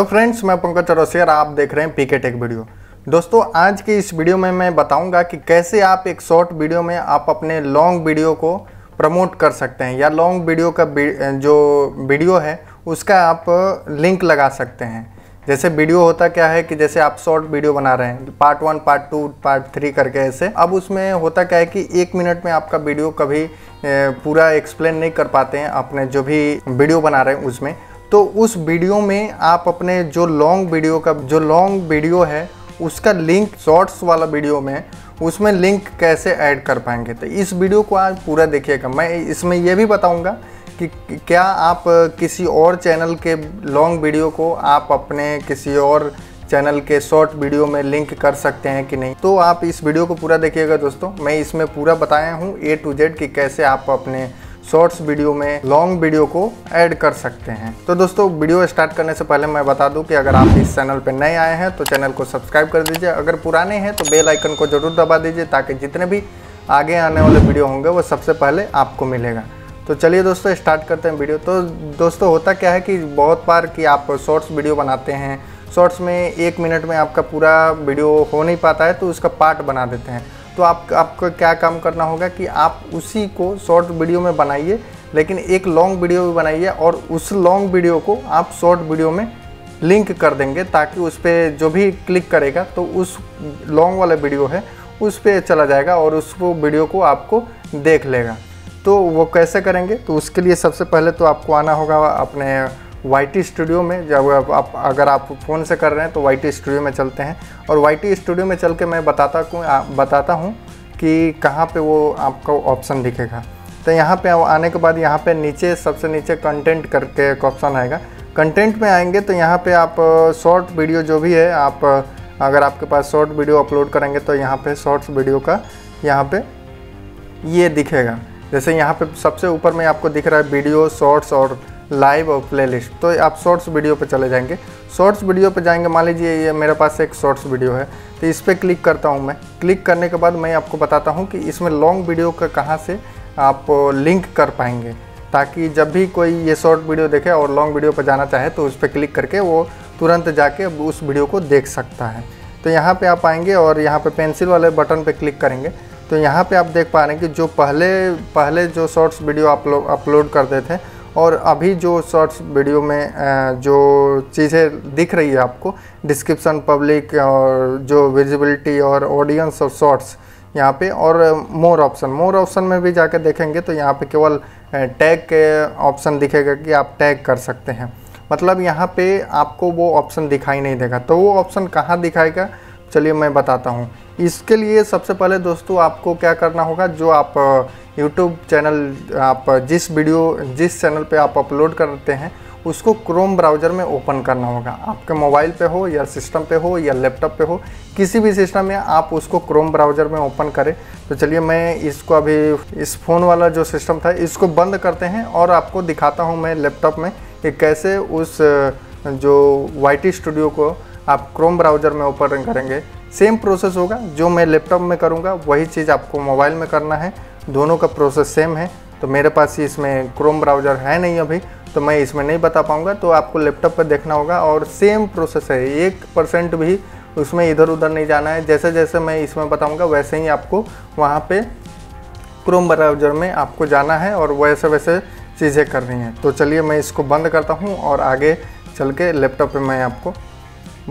तो फ्रेंड्स, मैं पंकज चरौसियर, आप देख रहे हैं पीके टेक वीडियो। दोस्तों, आज की इस वीडियो में मैं बताऊंगा कि कैसे आप एक शॉर्ट वीडियो में आप अपने लॉन्ग वीडियो को प्रमोट कर सकते हैं या लॉन्ग वीडियो का जो वीडियो है उसका आप लिंक लगा सकते हैं। जैसे वीडियो होता क्या है कि जैसे आप शॉर्ट वीडियो बना रहे हैं, पार्ट 1, पार्ट 2, पार्ट 3 करके ऐसे। अब उसमें होता क्या है कि 1 मिनट में आपका वीडियो कभी पूरा एक्सप्लेन नहीं कर पाते हैं अपने जो भी वीडियो बना रहे हैं उसमें। तो उस वीडियो में आप अपने जो लॉन्ग वीडियो का है उसका लिंक शॉर्ट्स वाला वीडियो में उसमें लिंक कैसे ऐड कर पाएंगे, तो इस वीडियो को आज पूरा देखिएगा। मैं इसमें यह भी बताऊंगा कि क्या आप किसी और चैनल के लॉन्ग वीडियो को आप अपने किसी और चैनल के शॉर्ट वीडियो में लिंक कर सकते हैं कि नहीं। तो आप इस वीडियो को पूरा देखिएगा दोस्तों। मैं इसमें पूरा बताया हूँ A to Z कि कैसे आप अपने शॉर्ट्स वीडियो में लॉन्ग वीडियो को ऐड कर सकते हैं। तो दोस्तों, वीडियो स्टार्ट करने से पहले मैं बता दूं कि अगर आप इस चैनल पर नए आए हैं तो चैनल को सब्सक्राइब कर दीजिए। अगर पुराने हैं तो बेल आइकन को जरूर दबा दीजिए ताकि जितने भी आगे आने वाले वीडियो होंगे वो सबसे पहले आपको मिलेगा। तो चलिए दोस्तों, स्टार्ट करते हैं वीडियो। तो दोस्तों, होता क्या है कि बहुत बार कि आप शॉर्ट्स वीडियो बनाते हैं, शॉर्ट्स में 1 मिनट में आपका पूरा वीडियो हो नहीं पाता है तो उसका पार्ट बना देते हैं। तो आपको क्या काम करना होगा कि आप उसी को शॉर्ट वीडियो में बनाइए, लेकिन एक लॉन्ग वीडियो भी बनाइए और उस लॉन्ग वीडियो को आप शॉर्ट वीडियो में लिंक कर देंगे ताकि उस पर जो भी क्लिक करेगा तो उस लॉन्ग वाला वीडियो है उस पर चला जाएगा और उस वीडियो को आपको देख लेगा। तो वो कैसे करेंगे, तो उसके लिए सबसे पहले तो आपको आना होगा अपने YT स्टूडियो में। जब आप अगर आप फ़ोन से कर रहे हैं तो YT स्टूडियो में चलते हैं और YT स्टूडियो में चल के मैं बताता हूँ कि कहाँ पे वो आपको ऑप्शन दिखेगा। तो यहाँ पे आने के बाद यहाँ पे नीचे सबसे नीचे कंटेंट करके एक ऑप्शन आएगा। कंटेंट में आएंगे तो यहाँ पे आप शॉर्ट वीडियो जो भी है, आप अगर आपके पास शॉर्ट वीडियो अपलोड करेंगे तो यहाँ पर शॉर्ट्स वीडियो का यहाँ पर ये दिखेगा। जैसे यहाँ पर सबसे ऊपर में आपको दिख रहा है वीडियो, शॉर्ट्स और लाइव और प्लेलिस्ट। तो आप शॉर्ट्स वीडियो पर चले जाएंगे। शॉर्ट्स वीडियो पर जाएंगे, मान लीजिए ये मेरे पास एक शॉर्ट्स वीडियो है तो इस पर क्लिक करता हूँ मैं। क्लिक करने के बाद मैं आपको बताता हूँ कि इसमें लॉन्ग वीडियो का कहाँ से आप लिंक कर पाएंगे ताकि जब भी कोई ये शॉर्ट वीडियो देखे और लॉन्ग वीडियो पर जाना चाहे तो उस पर क्लिक करके वो तुरंत जाके उस वीडियो को देख सकता है। तो यहाँ पर आप आएँगे और यहाँ पर पेंसिल वाले बटन पर क्लिक करेंगे तो यहाँ पर आप देख पा रहे हैं कि जो पहले जो शॉर्ट्स वीडियो आप लोग अपलोड करते थे और अभी जो शॉर्ट्स वीडियो में जो चीज़ें दिख रही है आपको, डिस्क्रिप्शन, पब्लिक और जो विजिबिलिटी और ऑडियंस और शॉर्ट्स यहाँ पे और मोर ऑप्शन में भी जाकर देखेंगे तो यहाँ पे केवल टैग के ऑप्शन दिखेगा कि आप टैग कर सकते हैं। मतलब यहाँ पे आपको वो ऑप्शन दिखाई नहीं देगा। तो वो ऑप्शन कहाँ दिखाएगा, चलिए मैं बताता हूँ। इसके लिए सबसे पहले दोस्तों आपको क्या करना होगा, जो आप YouTube चैनल आप जिस चैनल पे आप अपलोड करते हैं उसको क्रोम ब्राउज़र में ओपन करना होगा। आपके मोबाइल पे हो या सिस्टम पे हो या लैपटॉप पे हो, किसी भी सिस्टम में आप उसको क्रोम ब्राउज़र में ओपन करें। तो चलिए मैं इसको अभी इस फ़ोन वाला जो सिस्टम था इसको बंद करते हैं और आपको दिखाता हूँ मैं लैपटॉप में कि कैसे उस जो YT स्टूडियो को आप क्रोम ब्राउज़र में ओपन करेंगे। सेम प्रोसेस होगा जो मैं लैपटॉप में करूँगा, वही चीज़ आपको मोबाइल में करना है। दोनों का प्रोसेस सेम है। तो मेरे पास इसमें क्रोम ब्राउज़र है नहीं अभी तो मैं इसमें नहीं बता पाऊँगा, तो आपको लैपटॉप पर देखना होगा और सेम प्रोसेस है। 1% भी उसमें इधर उधर नहीं जाना है। जैसे जैसे मैं इसमें बताऊँगा वैसे ही आपको वहाँ पर क्रोम ब्राउज़र में आपको जाना है और वैसे वैसे चीज़ें करनी है। तो चलिए मैं इसको बंद करता हूँ और आगे चल के लैपटॉप पर मैं आपको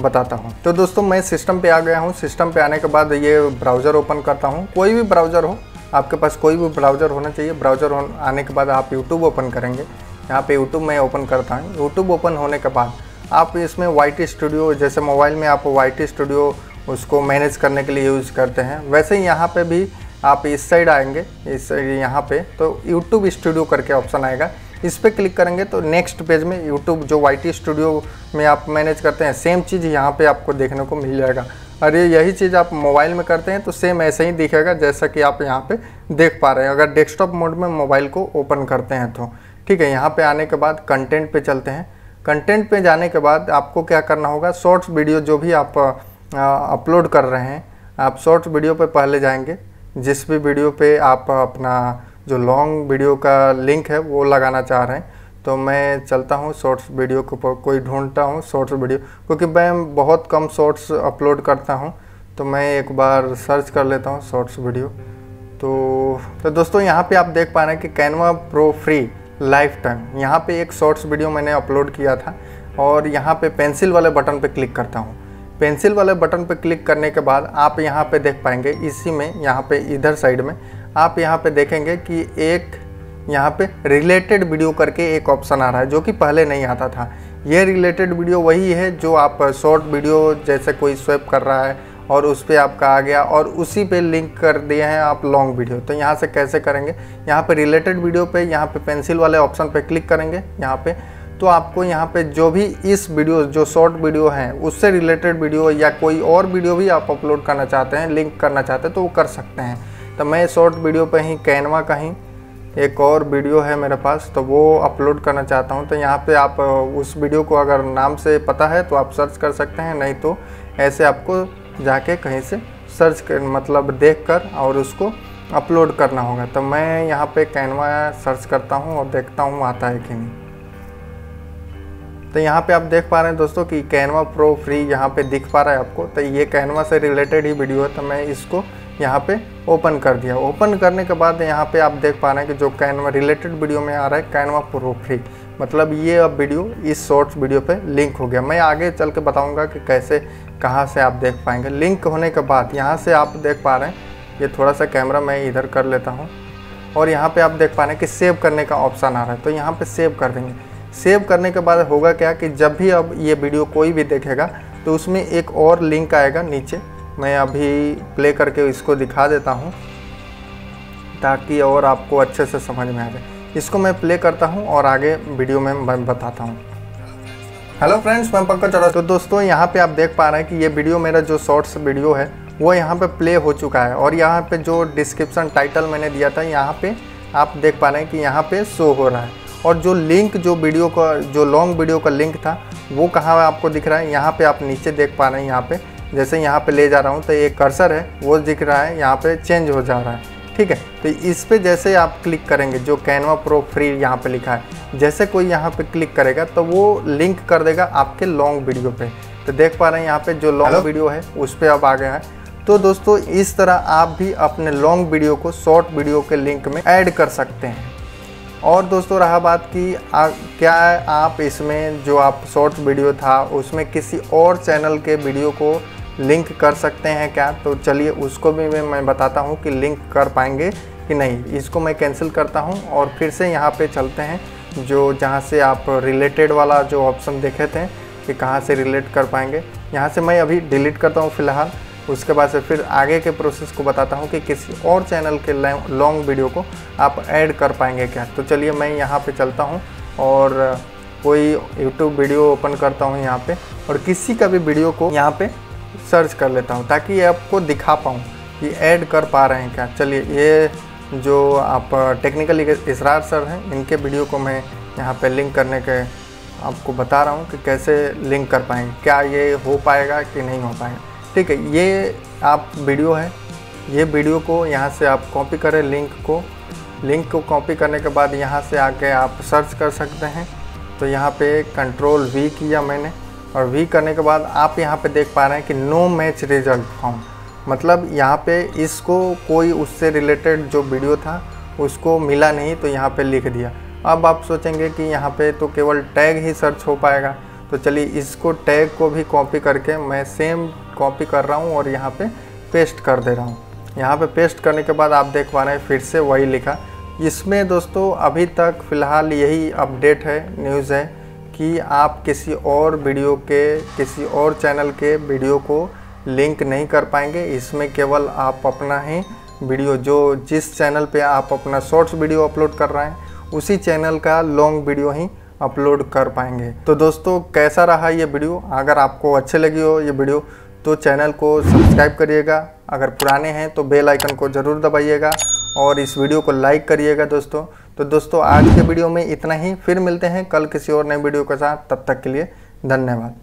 बताता हूँ। तो दोस्तों, मैं सिस्टम पे आ गया हूँ। सिस्टम पे आने के बाद ये ब्राउज़र ओपन करता हूँ। कोई भी ब्राउज़र हो, आपके पास कोई भी ब्राउज़र होना चाहिए। ब्राउज़र आने के बाद आप YouTube ओपन करेंगे। यहाँ पे YouTube मैं ओपन करता हूँ। YouTube ओपन होने के बाद आप इसमें YT स्टूडियो, जैसे मोबाइल में आप YT स्टूडियो उसको मैनेज करने के लिए यूज़ करते हैं, वैसे ही यहाँ पर भी आप इस साइड आएँगे, इस यहाँ पर तो YouTube स्टूडियो करके ऑप्शन आएगा। इस पर क्लिक करेंगे तो नेक्स्ट पेज में YouTube जो YT स्टूडियो में आप मैनेज करते हैं सेम चीज़ यहाँ पे आपको देखने को मिल जाएगा। और यही चीज़ आप मोबाइल में करते हैं तो सेम ऐसे ही दिखेगा जैसा कि आप यहाँ पे देख पा रहे हैं अगर डेस्कटॉप मोड में मोबाइल को ओपन करते हैं तो। ठीक है, यहाँ पे आने के बाद कंटेंट पे चलते हैं। कंटेंट पे जाने के बाद आपको क्या करना होगा, शॉर्ट्स वीडियो जो भी आप अपलोड कर रहे हैं, आप शॉर्ट्स वीडियो पर पहले जाएंगे। जिस भी वीडियो पर आप अपना जो लॉन्ग वीडियो का लिंक है वो लगाना चाह रहे हैं तो मैं चलता हूँ शॉर्ट्स वीडियो को कोई ढूंढता हूँ शॉर्ट्स वीडियो, क्योंकि मैं बहुत कम शॉर्ट्स अपलोड करता हूँ, तो मैं एक बार सर्च कर लेता हूँ शॉर्ट्स वीडियो। तो दोस्तों यहाँ पे आप देख पा रहे हैं कि Canva pro free life time, यहाँ पे एक शॉर्ट्स वीडियो मैंने अपलोड किया था। और यहाँ पे पेंसिल वाले बटन पे क्लिक करता हूँ, पेंसिल वाले बटन पे क्लिक करने के बाद आप यहाँ पे देख पाएंगे, इसी में यहाँ पे इधर साइड में आप यहाँ पे देखेंगे कि एक यहाँ पे रिलेटेड वीडियो करके एक ऑप्शन आ रहा है, जो कि पहले नहीं आता था। ये रिलेटेड वीडियो वही है जो आप शॉर्ट वीडियो जैसे कोई स्वैप कर रहा है और उस पर आपका आ गया और उसी पे लिंक कर दिए हैं आप लॉन्ग वीडियो। तो यहाँ से कैसे करेंगे, यहाँ पे रिलेटेड वीडियो पे यहाँ पे पेंसिल वाले ऑप्शन पे क्लिक करेंगे यहाँ पे, तो आपको यहाँ पे जो भी इस वीडियो जो शॉर्ट वीडियो हैं उससे रिलेटेड वीडियो या कोई और वीडियो भी आप अपलोड करना चाहते हैं, लिंक करना चाहते हैं, तो वो कर सकते हैं। तो मैं शॉर्ट वीडियो पर ही कैनवा का ही एक और वीडियो है मेरे पास, तो वो अपलोड करना चाहता हूँ। तो यहाँ पे आप उस वीडियो को अगर नाम से पता है तो आप सर्च कर सकते हैं, नहीं तो ऐसे आपको जाके कहीं से सर्च कर मतलब देखकर और उसको अपलोड करना होगा। तो मैं यहाँ पे कैनवा सर्च करता हूँ और देखता हूँ आता है कि नहीं। तो यहाँ पे आप देख पा रहे हैं दोस्तों कि कैनवा प्रो फ्री यहाँ पे दिख पा रहा है आपको। तो ये कैनवा से रिलेटेड ही वीडियो है, तो मैं इसको यहाँ पे ओपन कर दिया। ओपन करने के बाद यहाँ पे आप देख पा रहे हैं कि जो कैनवा रिलेटेड वीडियो में आ रहा है कैनवा प्रो फ्री, मतलब ये अब वीडियो इस शॉर्ट्स वीडियो पे लिंक हो गया। मैं आगे चल के बताऊँगा कि कैसे कहाँ से आप देख पाएंगे। लिंक होने के बाद यहाँ से आप देख पा रहे हैं, ये थोड़ा सा कैमरा मैं इधर कर लेता हूँ, और यहाँ पे आप देख पा रहे हैं कि सेव करने का ऑप्शन आ रहा है, तो यहाँ पे सेव कर देंगे। सेव करने के बाद होगा क्या कि जब भी अब ये वीडियो कोई भी देखेगा तो उसमें एक और लिंक आएगा नीचे। मैं अभी प्ले करके इसको दिखा देता हूँ ताकि और आपको अच्छे से समझ में आ जाए। इसको मैं प्ले करता हूँ और आगे वीडियो में मैं बताता हूँ। हेलो फ्रेंड्स, मैं पंकज चरौसियर। तो दोस्तों यहाँ पे आप देख पा रहे हैं कि ये वीडियो मेरा जो शॉर्ट्स वीडियो है वो यहाँ पे प्ले हो चुका है, और यहाँ पे जो डिस्क्रिप्शन टाइटल मैंने दिया था यहाँ पे आप देख पा रहे हैं कि यहाँ पे शो हो रहा है। और जो लिंक जो वीडियो का जो लॉन्ग वीडियो का लिंक था वो कहाँ आपको दिख रहा है, यहाँ पर आप नीचे देख पा रहे हैं। यहाँ पर जैसे यहाँ पर ले जा रहा हूँ तो एक कर्सर है वो दिख रहा है, यहाँ पर चेंज हो जा रहा है, ठीक है। तो इस पे जैसे आप क्लिक करेंगे, जो कैनवा प्रो फ्री यहाँ पे लिखा है, जैसे कोई यहाँ पे क्लिक करेगा तो वो लिंक कर देगा आपके लॉन्ग वीडियो पे। तो देख पा रहे हैं यहाँ पे जो लॉन्ग वीडियो है उस पे अब आ गया है। तो दोस्तों इस तरह आप भी अपने लॉन्ग वीडियो को शॉर्ट वीडियो के लिंक में ऐड कर सकते हैं। और दोस्तों रहा बात की क्या आप इसमें जो आप शॉर्ट वीडियो था उसमें किसी और चैनल के वीडियो को लिंक कर सकते हैं क्या, तो चलिए उसको भी मैं बताता हूं कि लिंक कर पाएंगे कि नहीं। इसको मैं कैंसिल करता हूं और फिर से यहां पे चलते हैं जो जहां से आप रिलेटेड वाला जो ऑप्शन देखे थे कि कहां से रिलेट कर पाएंगे। यहां से मैं अभी डिलीट करता हूं फ़िलहाल, उसके बाद से फिर आगे के प्रोसेस को बताता हूं कि किसी और चैनल के लॉन्ग वीडियो को आप ऐड कर पाएंगे क्या। तो चलिए मैं यहाँ पर चलता हूँ और कोई यूट्यूब वीडियो ओपन करता हूँ यहाँ पर, और किसी का भी वीडियो को यहाँ पर सर्च कर लेता हूं ताकि ये आपको दिखा पाऊं कि ऐड कर पा रहे हैं क्या। चलिए ये जो आप टेक्निकली इशरार सर हैं इनके वीडियो को मैं यहाँ पे लिंक करने के आपको बता रहा हूँ कि कैसे लिंक कर पाएंगे, क्या ये हो पाएगा कि नहीं हो पाएगा, ठीक है। ये आप वीडियो है, ये वीडियो को यहाँ से आप कॉपी करें लिंक को कॉपी करने के बाद यहाँ से आके आप सर्च कर सकते हैं। तो यहाँ पर Ctrl+V किया मैंने, और वी करने के बाद आप यहाँ पे देख पा रहे हैं कि नो मैच रिजल्ट फाउंड, मतलब यहाँ पे इसको कोई उससे रिलेटेड जो वीडियो था उसको मिला नहीं, तो यहाँ पे लिख दिया। अब आप सोचेंगे कि यहाँ पे तो केवल टैग ही सर्च हो पाएगा, तो चलिए इसको टैग को भी कॉपी करके मैं सेम कॉपी कर रहा हूँ और यहाँ पे पेस्ट कर दे रहा हूँ। यहाँ पे पेस्ट करने के बाद आप देख पा रहे हैं फिर से वही लिखा। इसमें दोस्तों अभी तक फ़िलहाल यही अपडेट है, न्यूज़ है कि आप किसी और वीडियो के किसी और चैनल के वीडियो को लिंक नहीं कर पाएंगे। इसमें केवल आप अपना ही वीडियो जो जिस चैनल पे आप अपना शॉर्ट्स वीडियो अपलोड कर रहे हैं उसी चैनल का लॉन्ग वीडियो ही अपलोड कर पाएंगे। तो दोस्तों कैसा रहा ये वीडियो, अगर आपको अच्छे लगी हो ये वीडियो तो चैनल को सब्सक्राइब करिएगा, अगर पुराने हैं तो बेल आइकन को ज़रूर दबाइएगा, और इस वीडियो को लाइक करिएगा दोस्तों। तो दोस्तों आज के वीडियो में इतना ही, फिर मिलते हैं कल किसी और नए वीडियो के साथ, तब तक के लिए धन्यवाद।